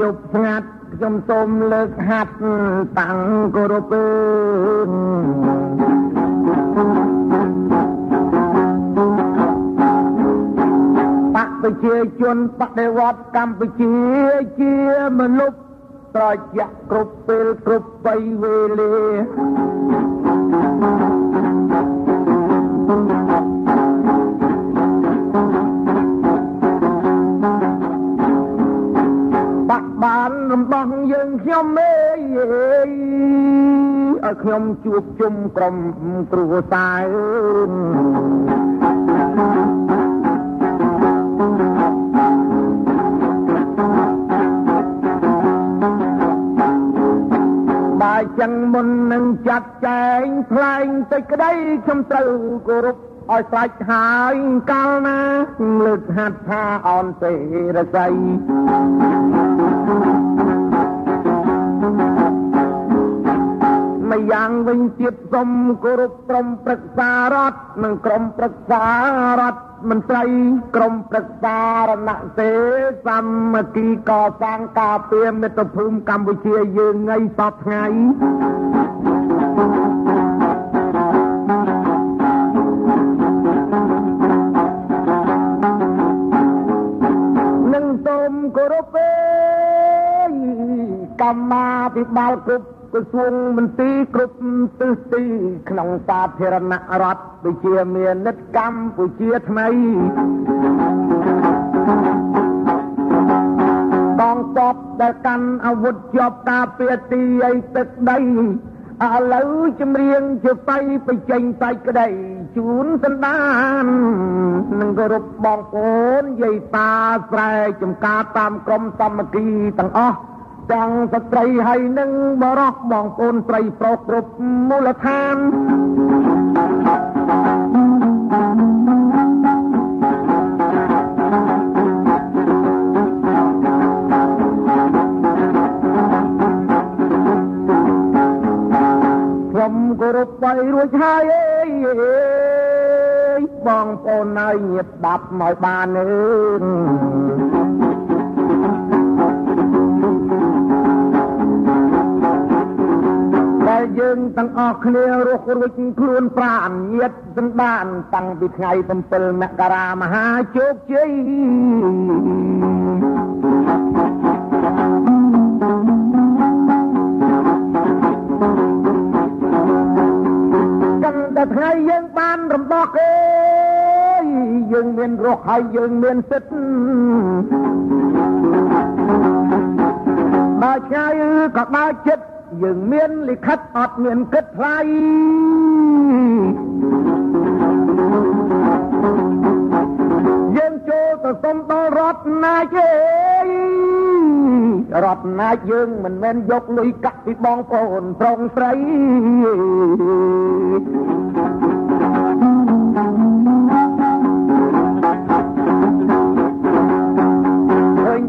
ยบงัดจมสมเลิกหัดตั้งกระเบื้องปักไปเชี่ยจนปักได้วัดกำไปเชี่ยมันลุกตรอยจักกรุบเปลกรุบไปเวเลบ้านลำบากยังย่ำเอ้ยย่ำจูบจุ่มกลมตรูสายบายจังมนนังจัดแจงพลายติดกระไดชมตรูกรุบอ้อยสายหายกาลนะหลุดหัดผ้าอ่อนเสระใจไม่ยังวิ่งเจียบสมกรุบกรมปรึกษารัฐนั่งกรมปรึกษารัฐมันใจกรมปรึกษาระนาเสสัมมติก่อสร้างกาเปียมในตะภูมิกัมพูชียืนไงสอบไงนั่งตมกรุบเองกรรมาพิบาลกรุบกระทรวงมันตีกรุบตื้อตีขนมตาเทรณรัฐไปเชียเมียนิดกรรมไปเชียทำไมกองตบแต่กันอาวุธจอบตาเปียตีไอตึกได้อาเลื้อจำเรียงจะไปเจงใจก็ได้จูนสันดานนั่งกรุบบองโอนใหญ่ตาแสบจมกาตามกรมสมกีต่างอ้อจังสตรีให้นึ่งบรอกมองโอนไตรปรกรุบมูลธานผมกรุบไปรวยชายมองโอนในเหยียบดับหมอยบานเองยืนตั้งออกเนื้อรกรุกครูนปราณเย็ดสันดานตั้งปิดไงตำเปิลมกรามหาโจกเจยกันแต่ไงยืนปานรำบอกเอ้ยยืนเมียนรกให้ยืนเมียนเสร็จมาใช้กับมาเจ็ดยืนเมียนลิขัดอดเมียนกึดไรยืนโจตสมตรดนาเยรดนายืนมันเมียนยกลุยกัดที่บองโอนตรงใส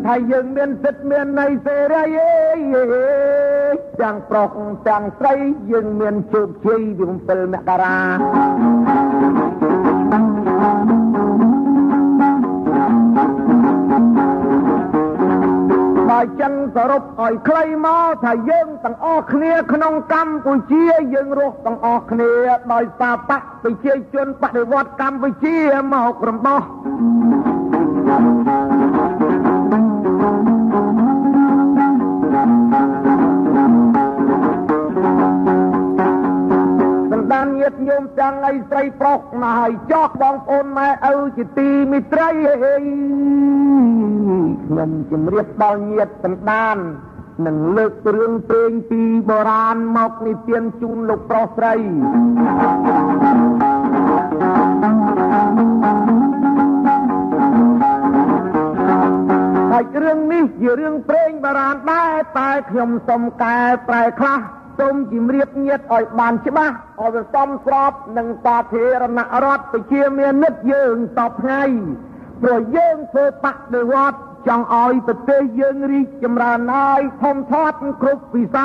ไทยยืนเมียนสิทธิ์เมียนในเสรีจังปรกจังไตรยืนเมียนจูบชีดิมเปิลแมกราบ่ายจังสรบอ่อยใครมาไทยยืนตั้งออกเนื้อขนมกัมปุเชียยืนรกตั้งออกเนื้อบ่ายตาปะไปเชียจนปะได้วัดกัมปุเชียมาหกรำบ่ดันเงียบโยมจังไอ้ไตรปรกนายจอกบองโอนมาเอาจิตตีมิตรเฮ้ยเงินจิมเรียบเบาเงียบสันดานหนึ่งเลิกเรื่องเพลงปีโบราณมอกในเตียนจูนลูกปลอไตรไอ้เรื่องนี้อยู่เรื่องเพลงโบราณได้ตายขยมสมกายตายคลาต้มจิมเรียบเงียดอ่อยบานใช่ไหมอ่อยต้มกรอบหนึ่งตาเทรณรัฐไปเชียเมียนิดยืนตอบให้โปรยยืนเธอปักเดวัดจังอ่อยประเทศยืนรีจำรานายทอมทอดครุบปีไซ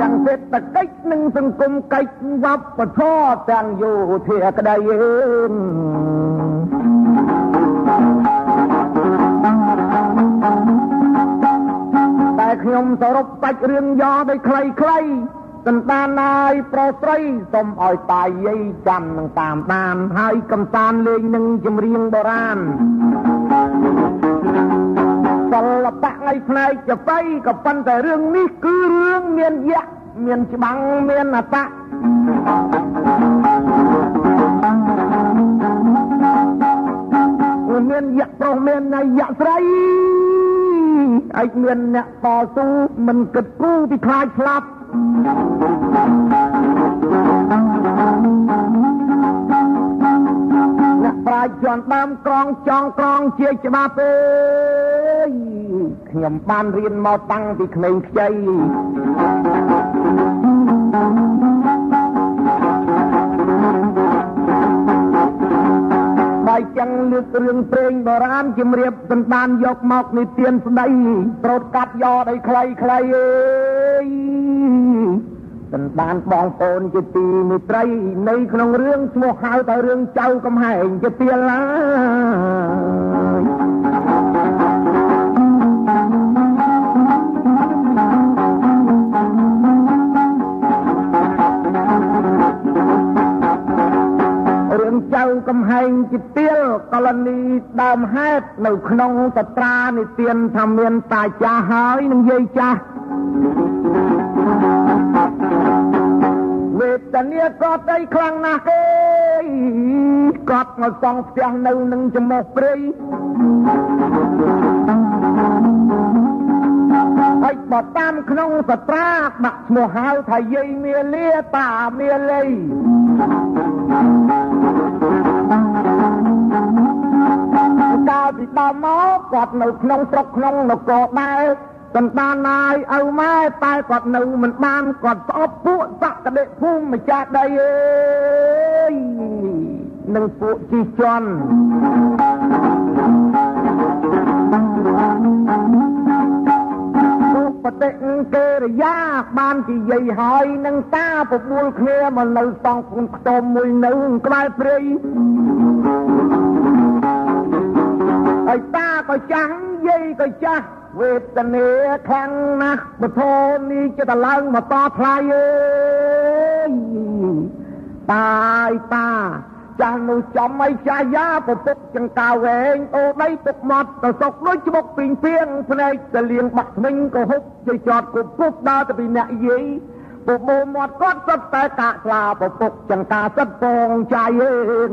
จังเสร็จต แต่ไกด์หนึ่งสังคมไกด์วับปะท้อแตงอยู่เถียกระไดเย็นแต่ขยมสรบไปเรื่องยอไปใครใครตันตานายโปรไตรสมอ่อยตายยัยจำนั่งตามตามให้กำตานเลยหนึ่งจำเรียงโบราณสลับตะไงพลายจะไปกับปันแต่เรื่องนี้คือเรื่องเมียนยะเมียนฉบังเมียนอาตะเมียนยะโปรเมียนนายยะไตรไอเมียนเนี่ยต่อสู้มันกระกู้ที่คลายพลับนักปราชญ์จวนตามกรองจองกรองเชียร์จะมาเป้ยเขี่ยมปานเรียนมาตั้งที่เคยใจใบจังเลือกเรื่องเพลงโบราณจิมเรียบตันตานยกหมอกในเตียนสไนโปรดกัดยอได้ใครใครเอ้ตันตานบองโอนจะตีมีไตรในขนมเรื่องโมหะแต่เรื่องเจ้ากำแหงจะเตียนละเรื่องเจ้ากำแหงจะเตียนกรณีดำแฮดในขนมตะตราในเตียนทำเมียนตายจ้าหายนังเยจ้าเวทเนียกอดได้ครั้งนะเอ้ยกอดมาส่องเสียงในหนึ่งจมูกเปรย์ไอ้ปอดตามขนมสตราบมักโมหาวไทยเยเมียเลี้ยตาเมียเลยกาวติดตามหมอกอดในขนมตรกขนมนกกอดมาตันตานายเอาไม้ตายกอดหนูมันบ้านกอดสอบผู้สักกระเดะพุ่มไม่จัดได้เอ้ยหนึ่งผู้จีจอนผู้ปฏิเกริยาบ้านจีใหญ่หอยหนึ่งตาผู้บูลเคลียมันเราสองคนตมมวยหนึ่งกลายเปรีไอ้ตาก็จังใหญ่ก็จักเวทเนียครั้งนะมาโทนี่จะตะลังมาต่อพลายเอ้ยตายตาจางหนูจอมไม่ชายาปปุกจังกาวเองโอ้ได้ตกหมดแต่สกน้อยจมกปิงเพียงพนัยจะเลี้ยงบักมิงก็ฮุบจะจอดกุบกุบดาวจะไปไหนยี่ปุบโมหมดก้อนสัตว์แต่กะลาปปุกจังกาสัตว์ปองใจเอง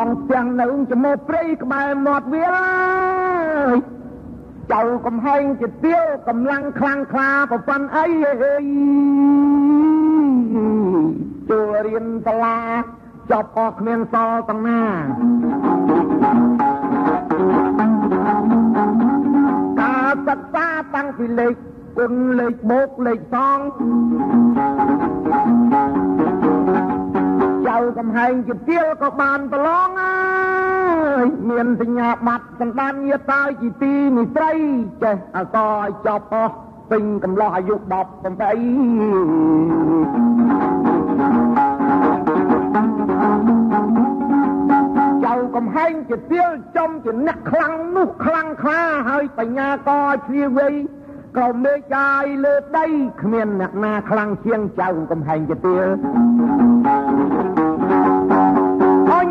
ต้องเสียงหนึ่งจะโมเปรย์กับใบหมดเวลาเจ้ากำแพงจะเตี้ยวกำลังคลางคลาประฟันไอ้ตัวเรียนสลาจบออกเมียนซอตั้งหน้าตาสักตาตั้งที่เล็กกุนเล็กโบกเล็กซองเจ้ากำแพงจะเตี้ยวก็บานตะลองอ้ายเมียนสัญญาบัตรสันดานเงียตายจีตีมีไตรเจ้าซอยจอบอปิงกำลออายุดอกกันไปเจ้ากำแพงจะเตี้ยวจมจะนักคลังนุกคลังคลาเฮ้ยปัญญาก็ชีวิตกลมเมจายเลิศได้เขมียนหนักนาคลังเชียงเจ้ากำแพงจะเตี้ยวอัน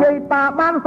ยี่ตาบ้านส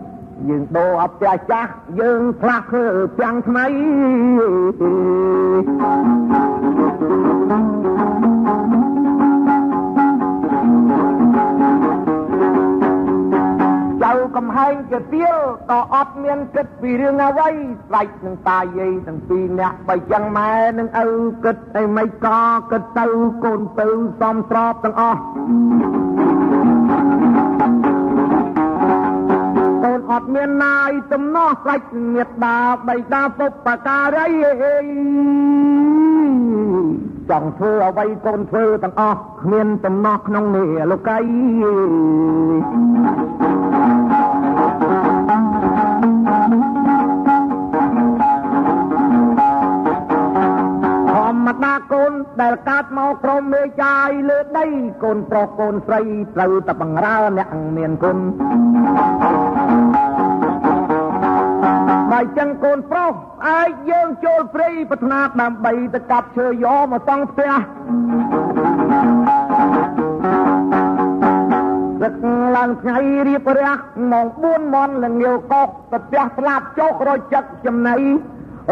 ยืนโตอับใจจ้ายืนพลักเธอเพียงทำไมกำไฮจะเตี้ยวต่ออดเมียนเกิดปีเรื่องอะไรไหลหนึ่งตายยัยหนึ่งปีเนี่ยไปยังแม่หนึ่งเอาเกิดไอ้ไม่ก่อเกิดเต้าโกนเต้าซ้อมตรอบตั้งอ้อโกนอดเมียนนายจำนอกไหลเมียดดาใบดาปุบปะกาไรจังเธอเอาไว้โกนเธอตั้งอ้อเมียนจำนอกน้องเหนือลูกไก่ตาโกนแต่กัดเมากรมเมใจเลือดได้โกนปลอกโกนใส่เต้าตะปังราเนี่ยอังเมียนคนใบจังโกนปลอกไอ้เยื่อโจลฟรีพัฒนาดำใบตะกัดเชยยอมาต้องเสียสักหลังไงรีบเรียกมองบุญมอนหลังเดียวกอกตะเปียกลาบโจกรอยจักจำไหนโอ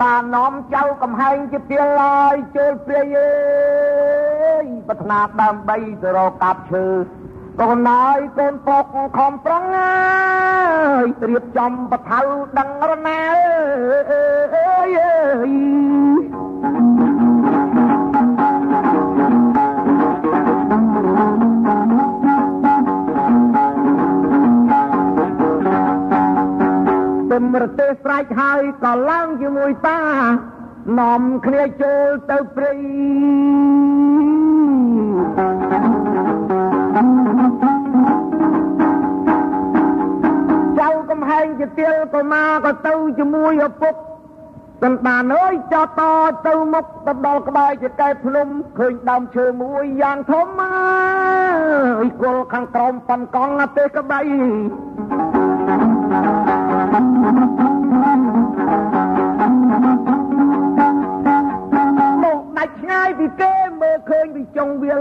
ตาน้อมเจ้ากำแหงจะเปลี่ยนลอยเจอเปลี่ยนปัฒนาตามใบจะรอกับเชื่อก็นายเป็นปกคอมปรองง่ายเตรียมจอมปะเทาดังระนาเต็มระเตสไรหายก็ล้างอยู่มวยตาน้อมเคลียโจลเตอปรีเจ้ากำแหงจะเตี้ยวก็มาก็เต้าจะมวยเอาปุ๊บตันตาเอ้ยจะต่อเต้ามกตันดอกกระบายจะไกลพลุมเคยดำเชยมวยอย่างทมมาอีกลข้างตรมปันกองอาเตกระบายง่ายที่เก้เมื่อเคยไปจงเวียน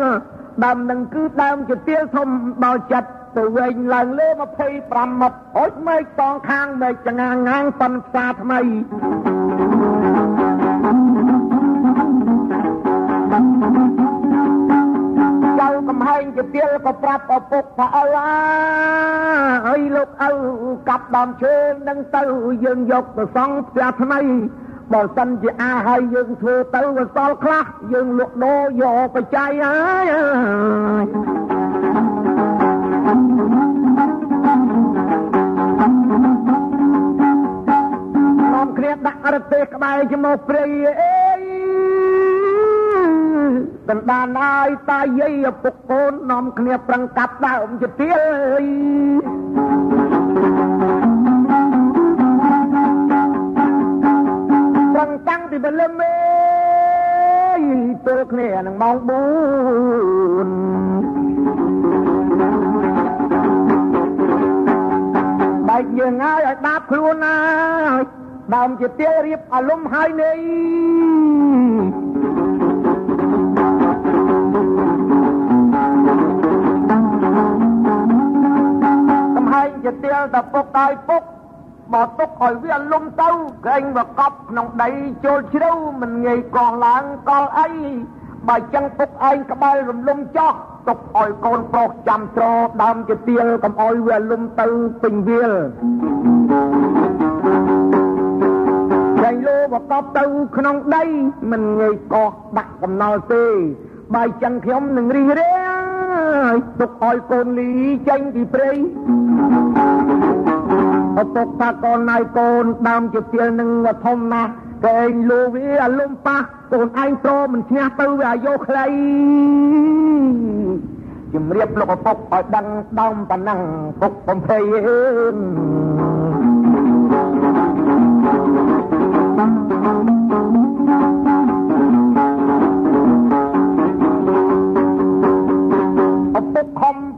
ดำนั่งคือดำจะเตี้ยทมเบาจัดตัวเองหลังเล่มาเพย์ปรำมัดโอ๊ยไม่ต้องข้างไม่จะงางงางปันซาทำไมเจ้ากำแพงจะเตี้ยก็ปรับเอาปกผ้าละไอ้ลูกเอากับดำเชิงนั่งเต้ายืนยกตัวสองซาทำไมบ่สันจะอาให้ยืงเธอเต้าวันสอลคลักยืงลุกโดโยไปใจไอ้น้องเครียดดักอรเตกใบจมูกเปรี้ยตันดานายตายยัยปุกโกนน้องเครียดปรังกับดาวจะเตี้ย ติบัลเมยิงเติกเนี่ยนังมองบุญใบยืนง่ายตาครูน่าดำจิตเตี้ยรีบอารมณ์หายเนี่ยทำให้จิตเตี้ยแต่ปกตายปกบอตกอ่อยเวียนลมเต้าเก่งแบบกบน้องใดโจลเชี่ยวมันไงกองหลังกองไอ้ใบจังปกไอ้กระบายลมลมจอกตกอ่อยกองโปรจำตรอดำจิตเตี้ยกับอ่อยเวียนลมเต้าปิงเวียนใจโลบกอบเต้าขนมได้มันไงกอดักกับนอเต้ใบจังเขียวหนึ่งรีเร่ตกอ่อยโกนลีใจดีเปรย์ตกตะกอนนายโกนดำจิตเตี้ยหนึ่งวัดทมนะเก่งโลเวียลมปะโกนไอ้โตมันเชี่ยเต้าอายุใครจิมเรียบโลกตกอ่อยดังดำปะนั่งตกปมเพน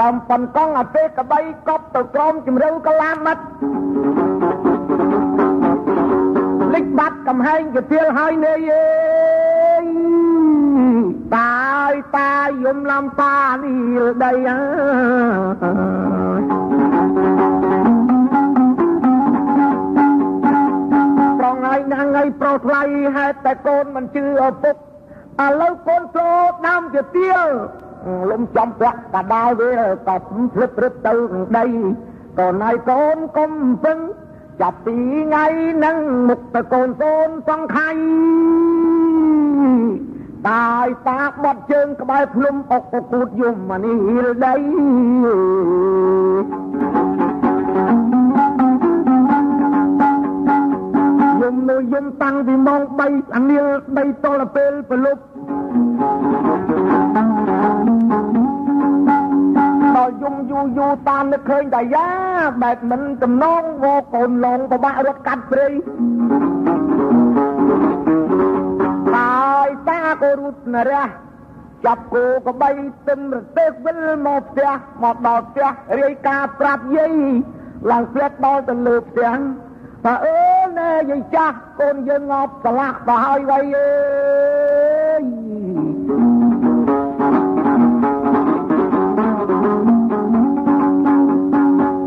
บางปันก้องอาเตกระใบกอบตะกรอมจิมเร็วกะลามัดลิกบัดกำแหงจะเที่ยวหายเนยตายตายยมลำตาดีได้ปรองไงนางไงโปรดไล่ให้แต่โกนมันชื่อเอาปุ๊บอ่ะแล้วโกนโปรดน้ำจะเที่ยวลมจอมปลักกระดาเวตัดพลึบพลึบเติมได้ก่อนนายโกนก้มพึ่งจับตีไงนั่งมุกตะโกนโกนฟังใครตายตาบอดเชิงกระบายพลุมอกกูดยุ่มมานี่ได้ยุ่มนุยุ่มตั้งที่มองไปอันเดียวไปตลอดเปลปลุกต่อยุ่งอยู่ตามนึกเคยแต่ยาแบบมันจำน้องโวโกนลงประบะรถกัดปรีตายตาโกรุษนะเรจับกูก็ใบตึมเตกวิลหมดเสียเรียกาปรับยัยหลังเสียดอจะลืบเสียงแต่เออเนยยัยจ้าโกนยืนงอบสลักต่อให้ไว้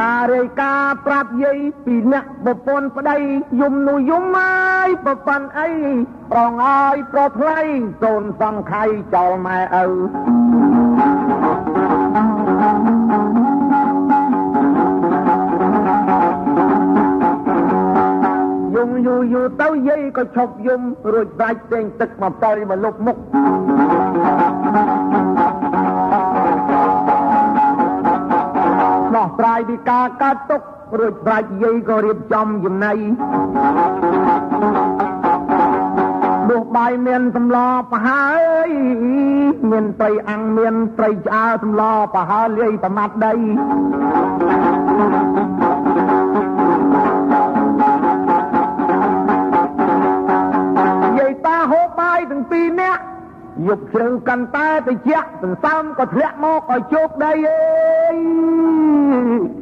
ตาเรกาปรับยัยปีนะบุปผลประเดยยุ่มนุยุ่มไม้ประปันไอ้ปรองไอ้ปรอไพร่โจนฟังใครเจ้าแม่เอายุ่มอยู่เต้ายัยก็ชอบยุ่มรุดไรเต็งตึกมาปล่อยมาลุกมุกปลายดีกากาตกรถปลายเย่ก็เรียบจำอยู่ในดวงใบเมียนสำลอปะหายเมียนไตรอังเมียนไตรจ้าสำลอปะหาเลื่อยประมาทใดเย่ตาโหบใบถึงปีเนี้ยหยุดเชิงกันตาไปเชี่ยถึงซ้ำก็เละมอกก็โจกได้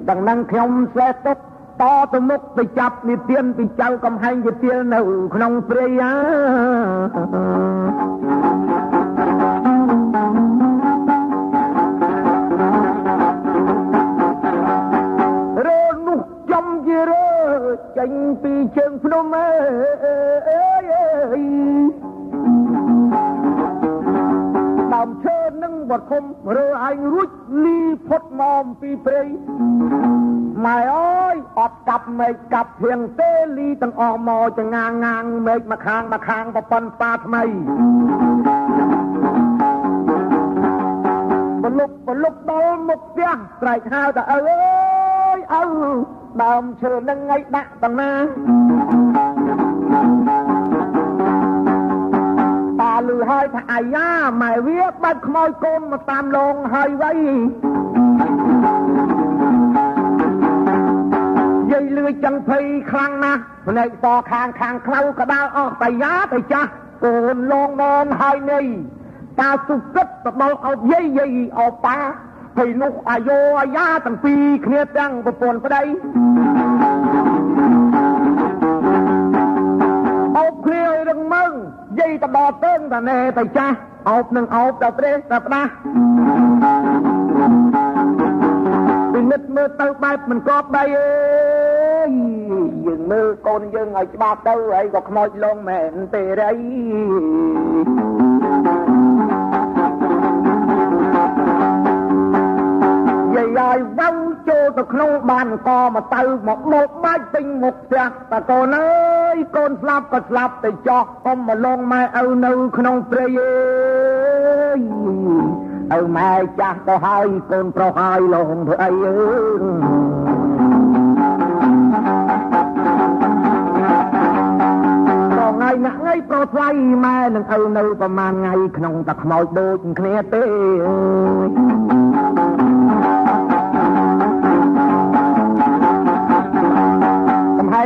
ดังนั่งเขียมเสตกต่อตะมุกไปจับนิเตียนไปเจ้ากำแหงนิเตียนเอาขนมเปรี้ย ประคมเรือไอ้รุดลีพดมอมปีเปรย์ไม่อ้อยอดกับไม่กับเพียงเตลีตั้งอมอจะงางงางเมฆมาคางปะปนปาทำไมบลุกโดนหมกเสียไตรข้าวแต่เอ้ดอมเชิญนั่งไงดะตั้งนาตาลือให้พายย่าหมายเวียบบัดขโมยกลมมาตามลงให้ไว้ยัยลือจังพีครั้งนะในต่อคางเคล้ากระดาออกไปย่าไปจ้ะโกนลงนอนให้นี่ตาสุกัดตะบอเอาเย่เอาปาไปนุกอโยยาตั้งปีเครียดดังปปนประได้เอาเคลียดังมึงเย่ตะบอเต้นแต่เนแต่จ้าเอาหนึ่งเอาแต่เตะแต่ปะเป็นมิดมือเต้าไปมันกรอบไปเอ้ยยืนมือโกนยืนไอ้บ้าเต้าไอ้ก็ขโมยลงแม่เตะได้ยายวังโจตะครูบ้านกอมาเติมหมกหมกไม้ติงหมกเสียตะโกนเอ้ยโกนสลับก็สลับแต่จอกก็มาลงมาเอาเนื้อขนมเปรย์เอาแม่จ้าก็ให้โกนเปล่าให้ลงเถอะไอ้ก็ไงโปรดไว้แม่หนึ่งเอาเนื้อประมาณไงขนมตะขมอยดูจนเคลียเต้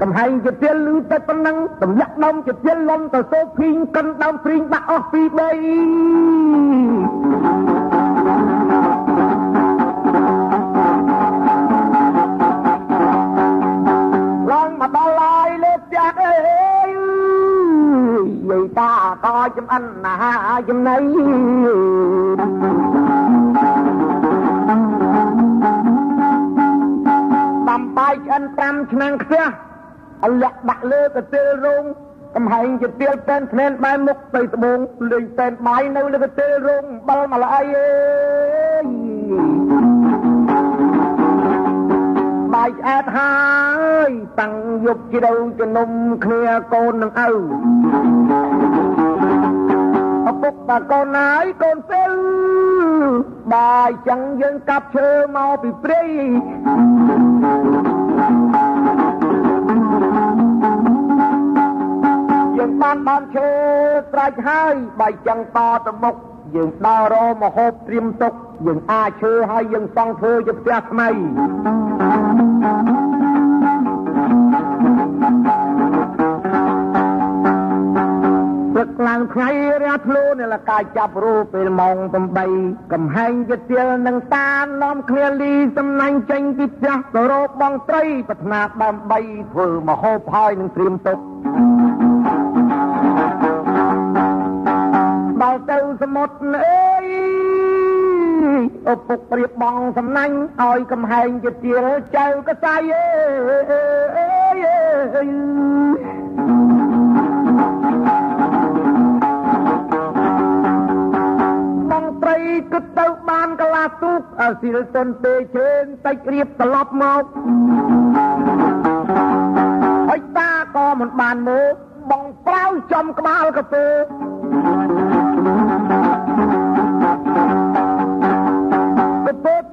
กำแพงจะเตี้ยลือแต่ตำนังตำยักน้องจะเตี้ยลมแต่โซพิงกันดำพิงตาออกปีใบลองมาตาลายเลือดจากเอ้ยยัยตาต่อจำอันหน้าจำไหนตำไปอันตำฉันเสียเอาหลักดักเลือกเตะลงกำแพงจะเตี้ยเต้นเต้นไม้มุกไปสมองเลยเต้นไม้เนื้อเลยเตะลงบอลมาเลยใบแอดหายตั้งยกจีดูจะนมเคลียโกนนังเอาเอาปุ๊บตะโกนไหนโกนเต้นใบจังยังกับเชื่อเมาปีเปรี้ยยืนบ้านเชิดไตรให้ใบจังตาตะบกยืนตาโรมาโฮบเตรียมตกยืนอาเชื่อให้ยืนต้องเธอจะเสียทำไมปึกหลังไทยรัฐลูนี่ละกายจับรูปเป็นมองตำใบกำแหงจะเตียนนังตาล้อมเคลียรีสำนังเจงปิดยักษ์โรบบองไตรปัฒนาดำใบเพื่อมาโฮบพายนังเตรียมตกบ่าวเต้าสมุดเอ้ยอุปกรณ์บองสำนังอ้อยกำแหงจะเตียนเจ้ากระจายก็เต้าบานกลาตุกอาศิลตนเตเชนไตเรียบตลบเมาไอ้ตาก็มันบานมือบังเปล่าจมกบาลกระเพือก็เปิดเพ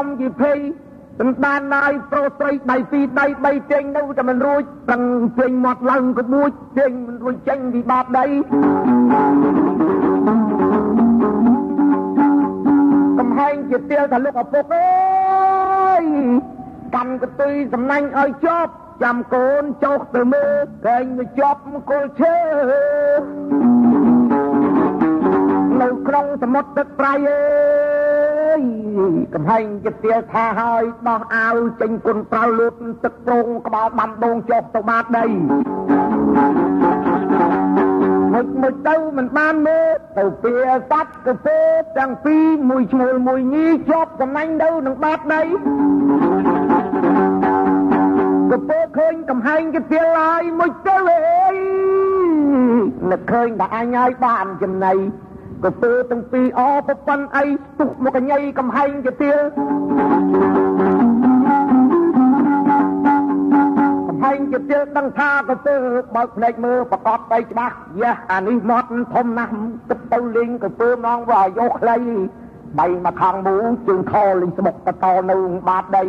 នៅក្នុងសមុទ្រទឹកប្រៃអើយកំហែងជាទៀលថាហើយដោះអាវចេញគុណប្រៅលូតទឹកត្រងក្បាលបានដងចុះទៅបាត់ដីមុខមួយទៅមិនបានមើលទៅវាសัตว์ទៅទៅទាំងពីរមួយឈ្មោលមួយញីជាប់កំណាញ់ទៅនឹងបាត់ដី Cô tư từng phi ó bắp văn ấy, tụt một cái nhây cầm hành kia tiêu. Cầm hành kia tiêu tăng tha cô tư bọc lệch mơ và cọt tay bác. Yeah, anh ấy mót thông nằm, tức tâu linh cô tư non vào dốc lấy. Bày mà kháng mũ trường thô linh sẽ bọc ta to nâu bát đây.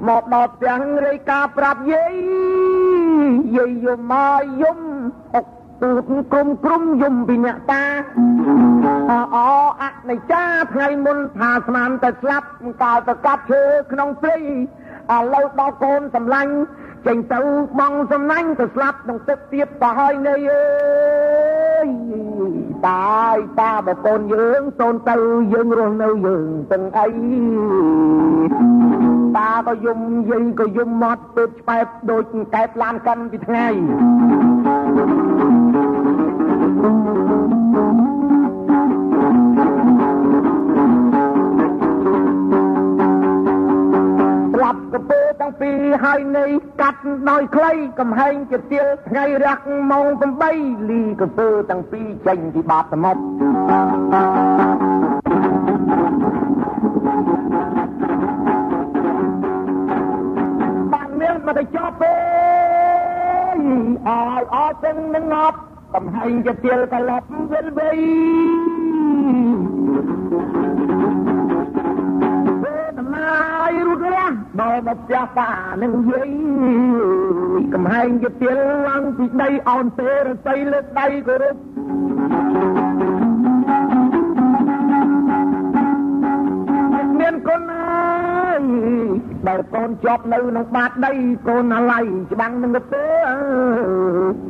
Một đọt tiếng rây ca prap dây dây dùm mà dùm ốc tụt cung cung dùm bị nạ ta ồ ạc này cha thay môn thà sàn tật lắp cào tật cắp chứa nông phi lâu đó con sầm lanh chành tấu mong sầm lanh tật lắp đồng tiếp tiếp và hơi nơi ơi tại ta bà con dưỡng tôn tâu dưỡng rồi nâu dưỡng từng ấy ta có dùng gì có dùng mót bếp bếp đôi kẹp lan cân vì thế này lập cái bê tăng phi hai này cắt đôi cây cầm hành chật tiêu ngay rắc mong cầm bay lì cái bê tăng phi chành thì bạt mọc mà ta cho phê ai ở chân nâng ngọt cầm hành cho tiêu cả lọc vên vây vê tầm ai rút ra đòi một cha phà nâng dưới cầm hành cho tiêu lăng thịt đây ồn tê rồi tay lên tay của rút miền con ai đời con chóp nơi nông bát đây con là lầy chứ bằng nâng đất tớ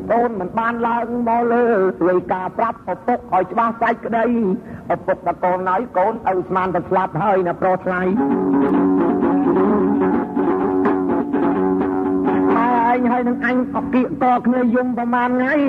con mình ban lăng mò lơ người cà pháp ở phúc hỏi chứ bằng sách ở đây ở phúc là con nói con âu man thật lạp hơi nè pro slay mai anh hơi nâng anh học kiện to người dùng vào màn ngay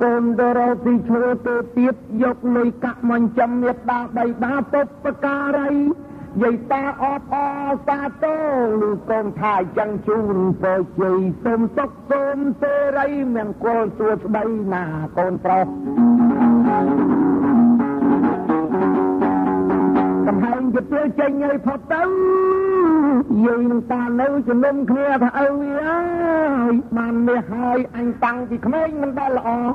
con đỡ rau thì chua tư tiết dọc lời cặp mòn châm miệt ba đầy ba bốc và cà rây vậy ta o po ta tô lù con thai chăng chun bờ chì tôm tóc tôm tê rây miệng con chuột bay nà con trâu cầm hai cái tiêu chanh ấy phật tấu vậy ta nấu cho nôm kia thà ơi màn mê hai anh tăng thì không ai mình ta lọ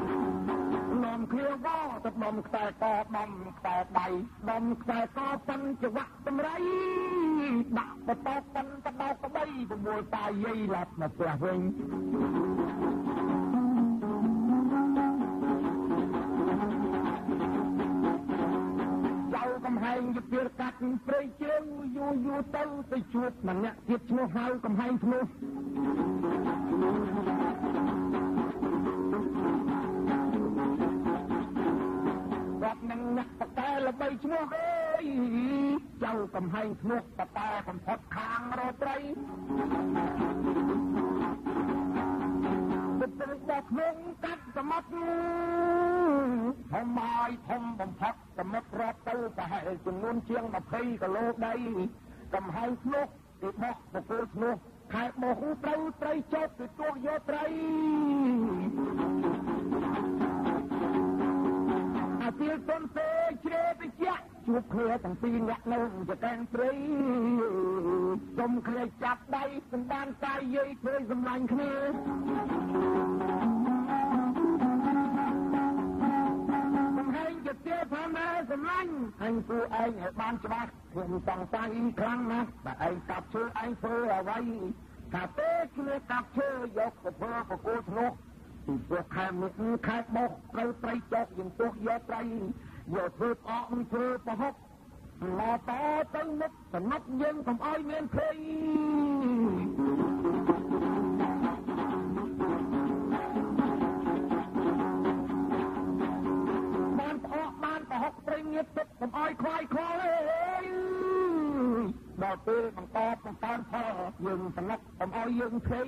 nồm khía vô tập bông xe co bông xe đầy bông xe co phân cho vắt tâm rây đã bắt tóc tấn tóc tóc tóc bay của mùa ta dây lạt mà xòe vinh cháu cầm hành giúp việc cắt phơi chiếu dù dù tâu tay chuột mà nhạc tiết chúa hao cầm hành chúa đọc năng nhạc tóc ta là bay chúa ơiเจ้ากำให้ลูกตาตาคำพดคางโรตรีเป็นตัวบอกลงกัดสมัดทำไมทำบำพักสมัดรอเต้าแต่ให้จนนุ่นเชียงมาพีกับโลกได้กำให้ลูกติดบอกบอกลูกใครบอกหูเต้าเต้าเจ็บติดตัวเยอะเต้าอาเตียนต้นเตยเชื่อไปเจ้าชุบเคลียตั้งปีนักนึ่งจะแกงตรีจมเคลียจับได้ตั้งด้านใจเย่เคยสำลังเคลียตั้งให้จะเตี้ยพามาสำลังให้ตัวเองให้บ้านฉบับเพื่อนตั้งใจอีกครั้งนะแต่ไอ้กลับเชื่อไอ้เพื่ออะไรถ้าเตี้ยเคลียกลับเชื่อยกเพื่อประกูทุกติดตัวแคมป์นี้แคมป์บกเราไปจอกอย่างตัวเยอะไปgiờ thưa con thưa bà hốc là ta tới nít và nắp dân không ai nên khi ban bà hốc tên nghiệp tích không ai khoai khoai đòi tư bằng to bằng tan thơ dừng và nắp không ai dừng khi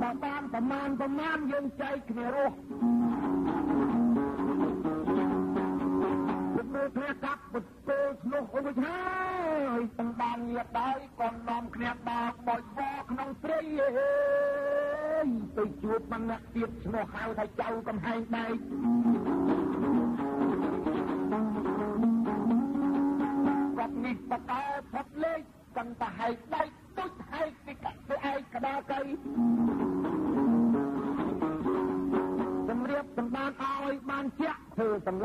bà tan bà man dừng chạy kìa rôเพื่อกับบุตรโตลูกอุ้ยเฮ้ยตั้งบานเงียบได้ก่อนนอนเครียดบ่อยบ่อยน้องเตยไปจูบมันนักเตียบโนฮาวไทยเจ้ากำให้ได้กับนิสตาพัดเล็กกันตาให้ได้ตุ๊ดให้ติดกับไอ้กระดาไก่จำเรียบจำบานอ้อยบานเจี๊ยคือสำ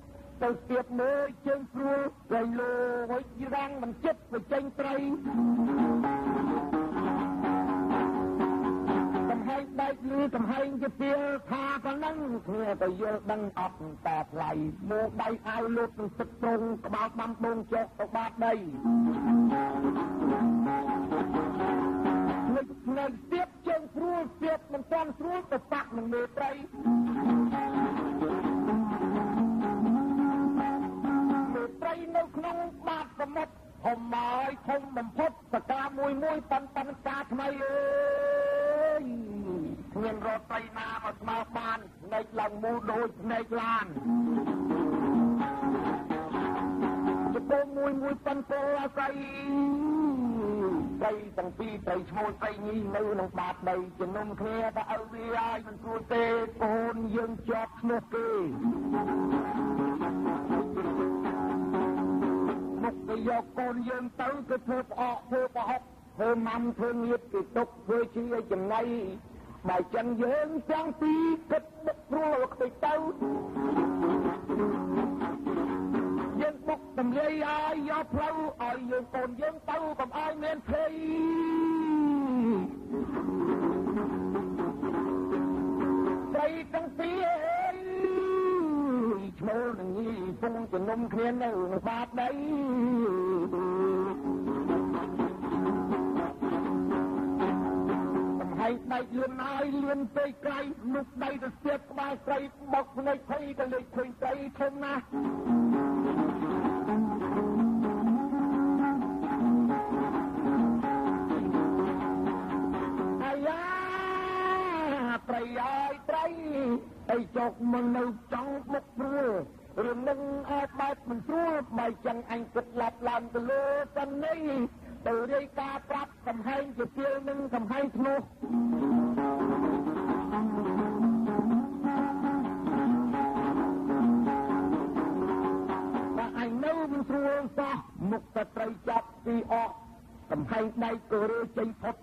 từ tiệp mơ trên xua rồi lù với răng mình chết với chanh tây đại như tầm hành cái tiêu tha con nắng nghe bây giờ đang ập tạt lại mua đây ao lụt sực trùng bao băm bông chẹt tộc bạc đây ngày tiếp chân rùa tiếp mình con rùa tộc bạc mình mệt đây mệt đây nấu nung bạc cầm mật hôm mai không mình phốt và ca mùi mùi tan tan ca thay ơi nguyên rồi tay na mà mau ban ngày lòng mua đôi ngày lan chụp đôi mùi mùi tan tan say say tầng pi say môi say nhi nơi lòng bạt đầy chỉ nông khe ta ơi ai mình cua tê con dương chót nước kê do con dân tới cái thơ bọ thơ bọ thơ mâm thơ nghiệt thì tục thơ chi ở chừng này bài chân dân sang tí kết đất rùa thì tao dân bốc tầm dây ai do lâu ai dân còn dân tao còn ai nên thấy đây trong tí mơ là nghi phung cho nông thiên ở bát đấy hay đây liên ai liên tây cây lúc đây là xếp ba cây bọc này thấy cái lịch khuyên cây không na ai á tây ai tây ai chọc mừng nâu trắng bốc rùa rồi nâng ai bát mình rùa mày chẳng anh cực lạp làm từ lô tân ấy từ đây ca bát cầm hai chụp tiêu nâng cầm hai thua và anh nâu mình rùa ra một tật rây chạp đi ọ cầm hai đây cửa rơi chanh thật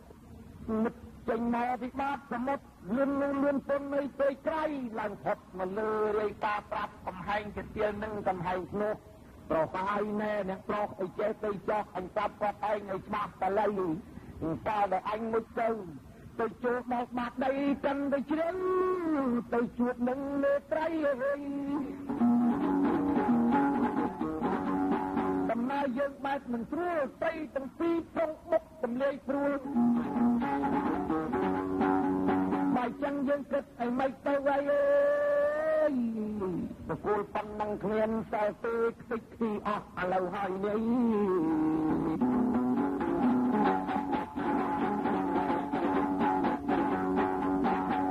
mực chanh mò thì bát cầm mất luôn luôn luôn tôn nơi tươi cây làng thật mà lừa đây ta bạc cầm hành cái tiền nâng cầm hành nô rồi hai nè nè rồi ai chế tươi cho anh ta có tay người bạc ta lấy ta để anh một câu tôi chuột bạc bạc đây cần tôi chiến tôi chuột nâng nơi trái ơi tầm nay dân bạc mình rùa tay tầm phi trong bốc tầm lê rùa bài chân dân kịch ấy mấy tao ai ơi bà cô phân năng thuyền sao tư tích thì ọc à lâu hỏi này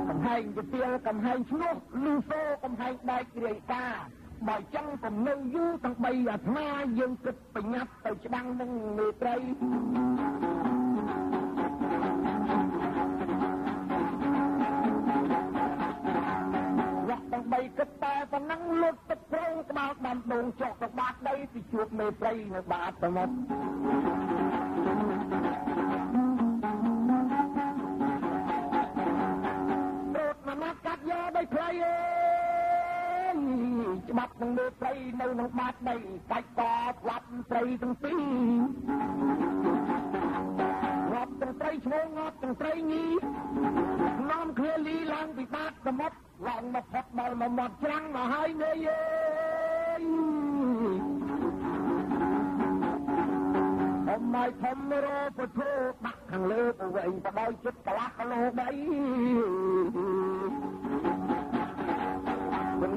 cầm hành cái tiêu cầm hành nước lưu xô cầm hành đại kỳ ca bài chân cầm nâu dư thằng bay à tha dân kịch bà nhắc tao chỉ đang nâng mê tây bây kết ta và năng lực tập trung các bạn đàn đồn cho các bạn đây thì chuột mê tây là bạc và mất đột mà mắc cắt do đây play ơi cho bạc đừng mê tây nơi nóng bạc đây cách to quạt tây từng tí ngọt từng tây chua ngọt từng tây nghi non khơi lý lang bị bạc và mất lòng mà thật bầu mà mọt trắng mà hai nơi ơi hôm nay thâm rô và thô bắt thằng lê của mình và đôi chút cả lát lô đấy mình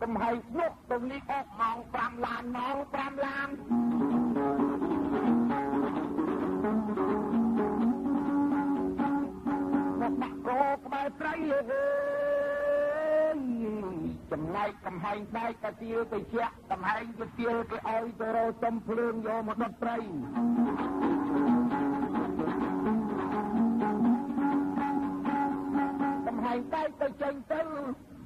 cầm hay nốt từng đi ổng mong pram lan mong pram lan một mặt cô bài trây chầm lại cầm hay đai cà tiêu cây chẹ cầm hay cà tiêu cây oi tơ rô tâm phương vô một đất trây hành tay tay chân chân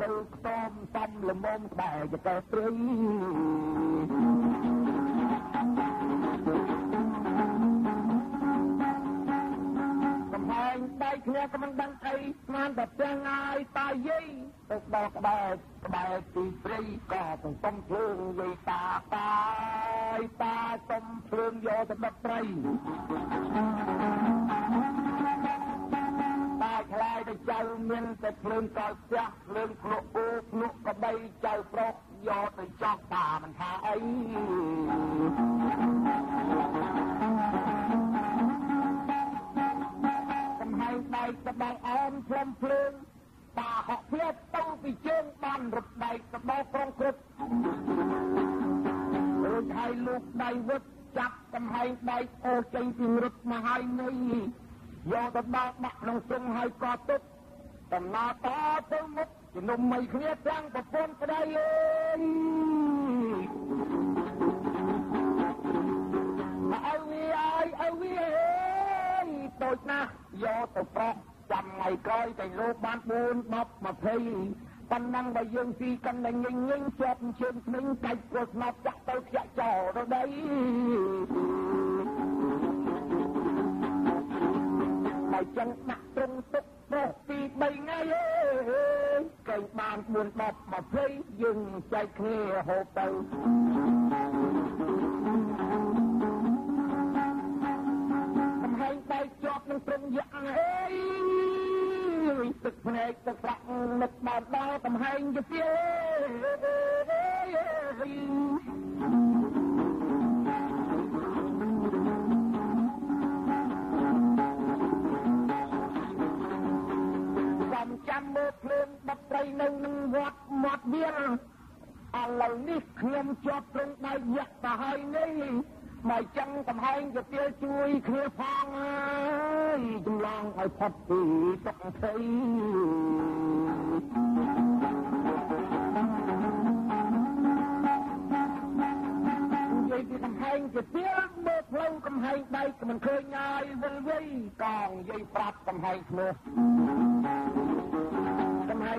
lưu tôm tâm là môn bè cho cơ trứng cầm hành tay kia cầm anh đăng cây mang đập trang ai ta dây tục đọc bè tì tri cò cùng tâm phương vì ta tai ta tâm phương vô thật đập trây lại để cháu mình để phương coi chắc lương khổ ước lúc có bây cháu bốc do tôi cho bà mình thả ấy cầm hai tay cầm đai ôm phương phương bà họ phía tâu vì trên bàn rụt đầy cầm bao con cực rồi hai lúc đầy vứt chắc cầm hai tay ô chanh tìm rụt mà hai nơi do tập ba mặt nông sung hay co tức tập na to tới mức thì nông mày khía trang tập phun vào đây mà ai vi tôi na do tập ba chầm mày coi thành lô ban buôn bọc mà thấy ban năng và dương phi căn này nhinh nhinh chẹp trên nính cạch cuộc nọt chắc tôi chạy trò đâu đấy chân mặt trung tức một vì bầy ngay cây bàn buồn bọc mà thấy dừng chạy khê hồ tàu cầm hai tay chọt nâng trung dạng ấy tức này tức lặng nực bàn đo cầm hai như phía chăm mơ phương bắp tay nâng ngọt mọt biên à lâu nít khiêm cho phương bài giặc và hai nấy mày chăng tầm hành cho tiêu chui khía phong ơi chung lòng ai phật thì trọng thấy vậy thì tầm hành cho tiêu mơ phương tầm hành đây mình khơi nhai vân vây còn dây pháp tầm hành nữa hai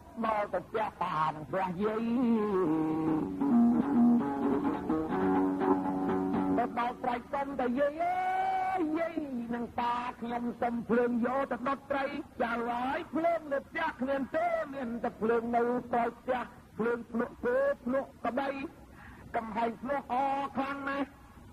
mơ tập cha bà thằng ra dây tập đọc trái công thầy dây dây nâng ta không tâm phương vô tập đọc trái trả lời phương lập chắc nên tớ miền tập phương nâu tập chắc phương phương cầm đây cầm hành phương o khăn này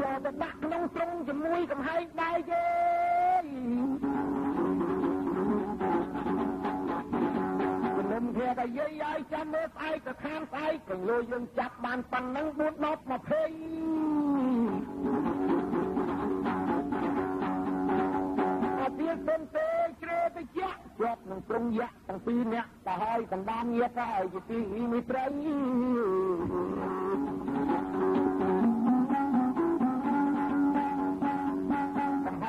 giờ ta đặt nông trung cho mùi cầm hai tay chứ kia cái dây ai chăm mơ ไส้กระข้างไส้กระโลยังจับบานปันนั่งบูดนบมาเพ่งอาเจียนเป็นเตะเกรตเยะจบหนึ่งตรงเยะตั้งปีเนี้ยแต่ให้ตั้งด้านเยะได้จะตีมีไตร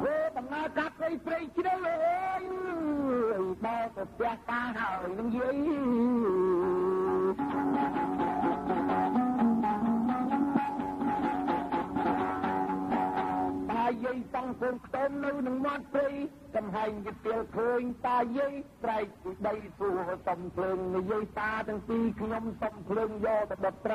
เว้ยตั้งนาจับไอ้เปรี้ยเชื่อเลยบอตเปียตาหายน้ำเย้ยตาเย้ยต้องคงเต็มเลยหนึ่งมัดไปกำแพงจะเตียวเคยตาเย้ยไตรได้สู่สมเพลิงเย้ยตาทั้งปีขยมสมเพลิงย่อตะดับไตร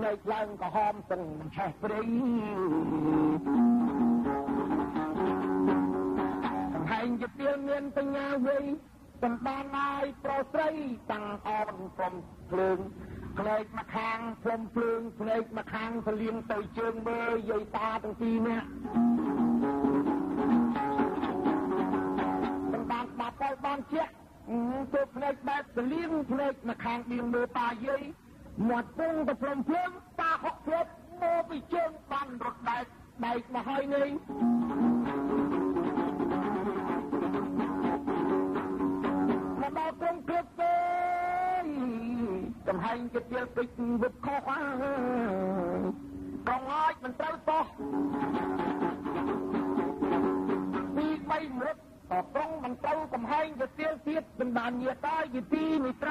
ในกลางก็หอมตึงแช่ปรีทางจะเปลี่ยนเงินเป็นยาเวตั้งบานนายโปรไตรตั้งอ่อนกลมเพลิงเพลกมาคางพลมเพลิงเพลกมาคางเพลียงเตยเชิงเบยใหญ่ตาตั้งปีเนี่ยตั้งบานมาไปบานเชี่ยตัวเพลกแบบเพลียงเพลกมาคางเบียงเบยตาเย้ยหมดปุ้งตะพลมเพลิงตาหกเพลิงโมไปเชิงบันรถแบกแบกมาให้หนึ่งเราคงเกิดไปจำให้จะเปลี่ยนไปบุกข้อความกองอ้อยมันเต้าต่อมีไม่หมดต่อตรงมันเต้าจำให้จะเปลี่ยนเตี้ยเป็นบานเหยียดตายอยู่ที่ไม่ไกล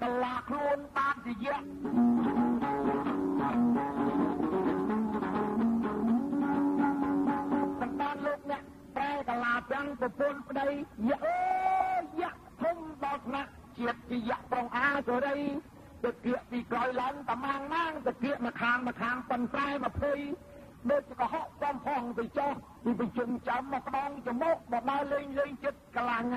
ตะลาครูนตาสิเยอะตั้งตาลูกเนี่ยแปรตะลาจังตะปนไปได้เยอะเยอะทุ่มบอกนะเจ็บที่เยอะตรงอาเจอได้ตะเกียบปีกลอยลันตะมางมางตะเกียบมาทางปันไส้มาเพยเด็กจะกระหอบความพองไปจ้อไปจุ่มจำมากรองจะโมกมาได้เลยจิตกลางไง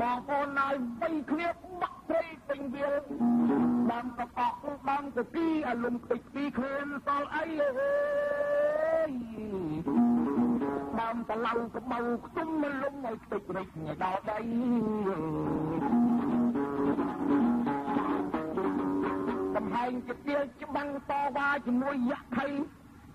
มองโอนายไปเคลียบบักเตยเป็นเบียร์ดำตะกอกดำตะกี้อารมณ์ติดปีเคลื่อนตอไอ้ดำตะเล่ากระเบาตุ้มมันลงในติดในดาวได้กำแพงจะเตี้ยจะบังต่อว่าจะมวยยักษ์ไทย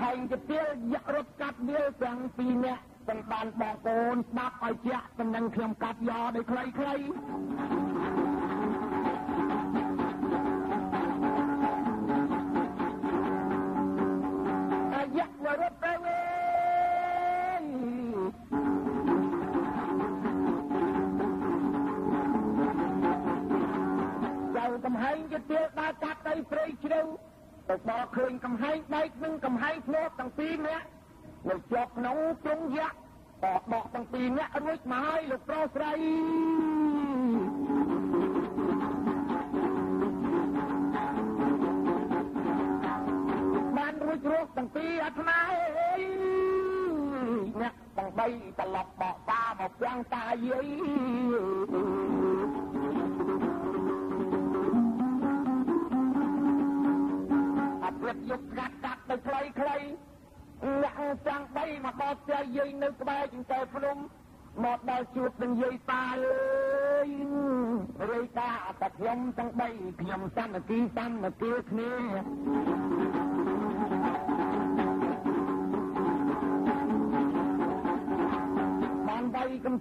Hãy subscribe cho kênh Ghiền Mì Gõ để không bỏ lỡ những video hấp dẫn. Bỏ khuyên cầm hai bách nhưng cầm hai thuốc tăng tim nhé. Người chọc nóng trúng giác bỏ tăng tim nhé. Ấn ích mà hai lục rô srei. Bạn rút rút tăng tim át mai nhé. Tăng bay ta lọc bỏ ta vào quang ta dưới. Hãy subscribe cho kênh Ghiền Mì Gõ để không bỏ lỡ những video hấp dẫn. Hãy subscribe cho kênh Ghiền Mì Gõ để không bỏ lỡ những video hấp dẫn. Chúng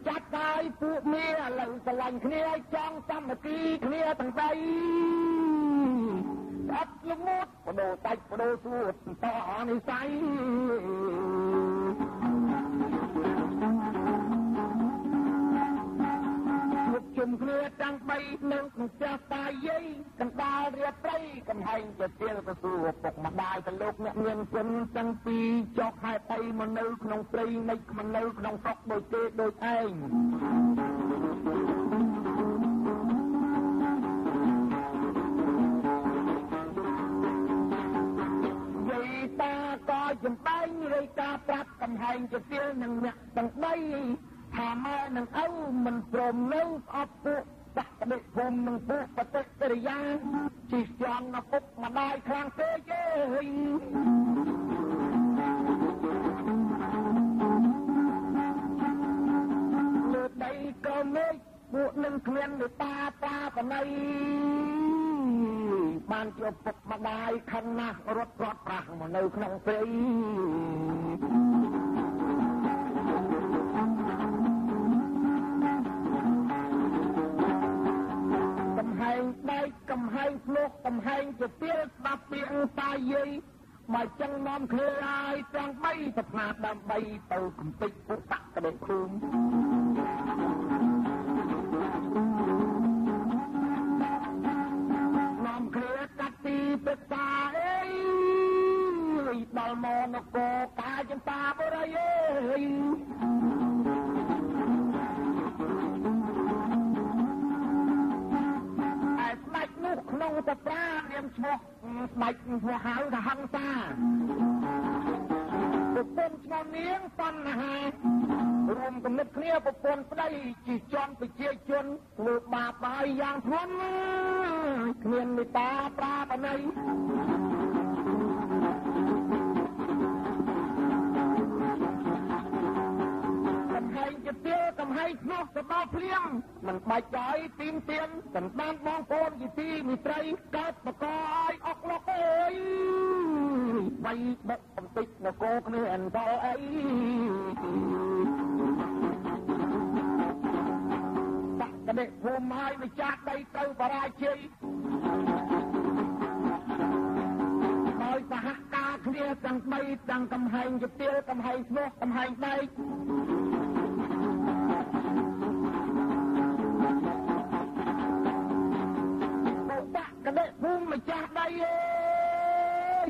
ta người ta bắt cầm hành cho tiêu nâng nhạc tầng bay. Thà mai nâng ấu mình trồm lâu áp bụng. Đã bị phùm nâng bụng và tích tự giang. Chỉ xong là phúc mà đai khang thế giới. Lượt đây cơ mê bụng nâng khuyên người ta ta vào này. Bạn cho phục mà đai khăn nạc rốt rốt rạc mà nâu khăn phê. Cầm hành đây, cầm hành lúc, cầm hành cho tiêu và biện ta dây. Mà chẳng non khê ai trang bay thật hạt đam bay tàu cầm tích vũ tắc cả đệ khung. Tất cả ấy đào mò nó có cả chúng ta bữa đây ấy mạch nước nông tập ra đem cho mạch vừa háo là hăng ta bộ quân cho miếng phân hà rùm cầm nước kia bộ quân bữa đây chỉ chọn bị chia chân lượt bà bài giang thuân miền người ta ta vào đây. Cầm hai chụp tiêu, cầm hai thuốc cho bao phiêng. Mình bài chói tìm tiền, cầm tan bóng con gì ti mì trây. Cát bà coi, ốc lọc ơi. Bay bật cầm tích nó cô khuyên tao ấy. Tặng cái đệ hôm hai mì chát đây câu bà ra chơi. Hãy subscribe cho គ្នាទាំងបីទាំងកំហែងជាទៀលកំហែងស្មោះកំហែងបែកដាក់កដិភូមិម្ចាស់ដៃអើយ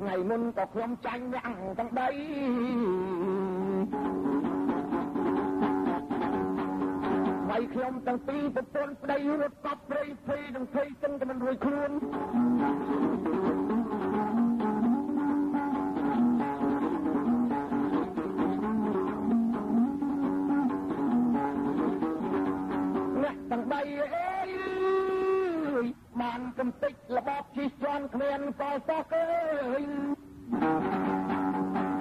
ថ្ងៃមុនក៏ខ្ញុំចាញ់វាំងទាំងដីហើយខ្ញុំទាំងពីរប្រពន្ធប្តីរត់កប់ព្រៃភ័យនឹងភ័យទាំងតែមិនរួចខ្លួនទាំងបីអើយបានកំតិចរបបជិះជាន់គ្មានសល់សោះអើយ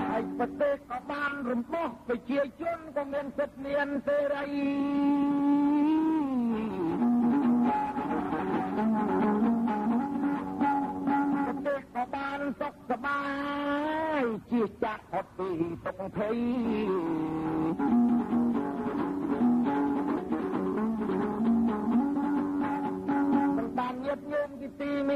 ហើយប្រទេសក៏បានរំដោះប្រជាជនក៏មានសិទ្ធិមានសេរីប្រទេសក៏បានសុខសប្បាយជាចាក់ផុតពីទុក្ខភ័យញាតិញោមជាទីមេ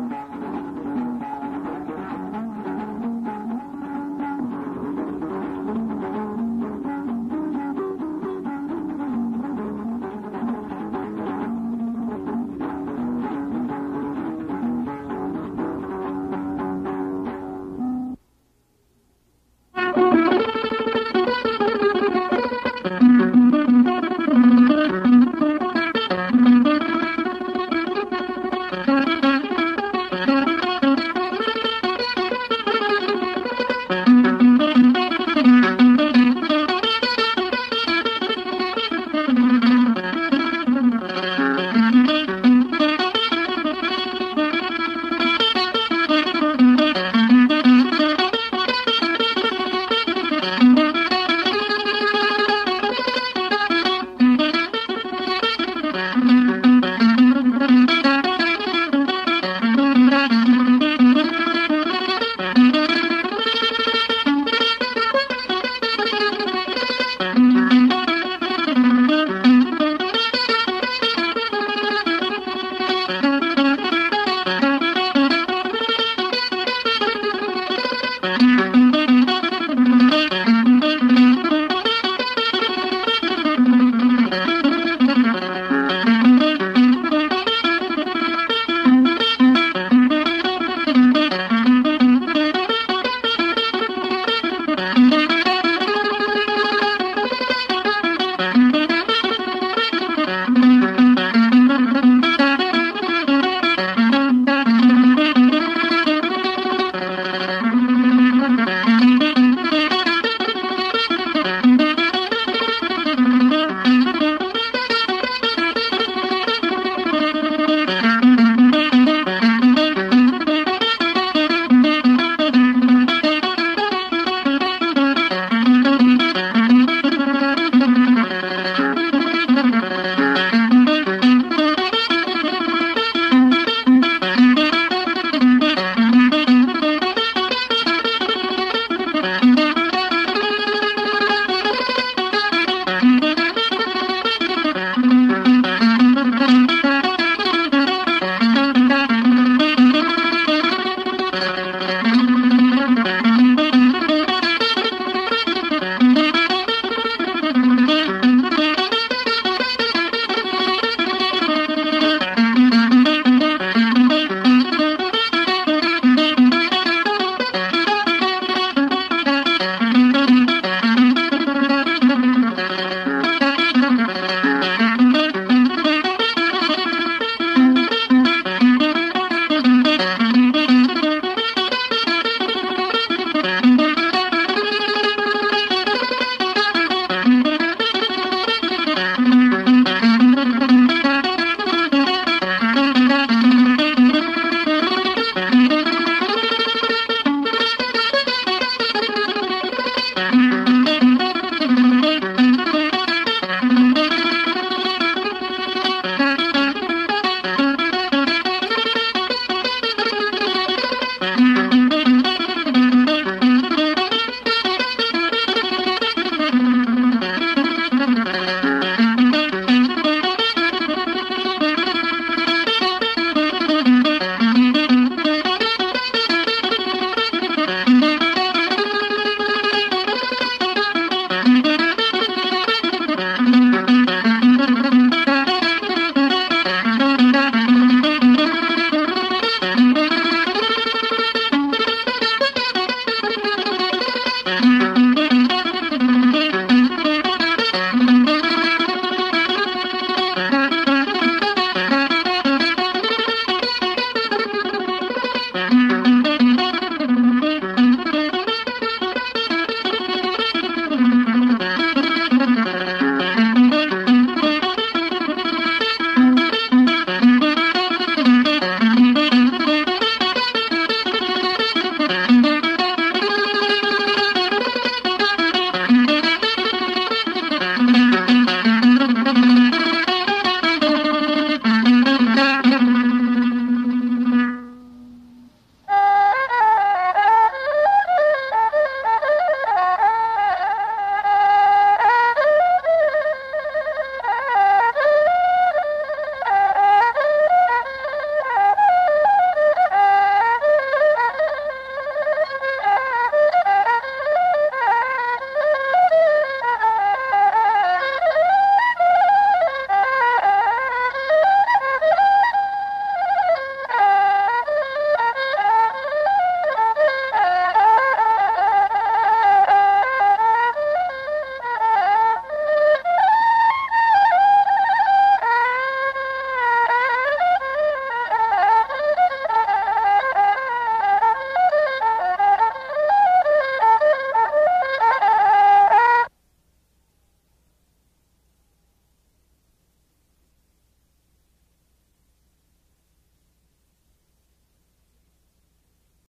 ង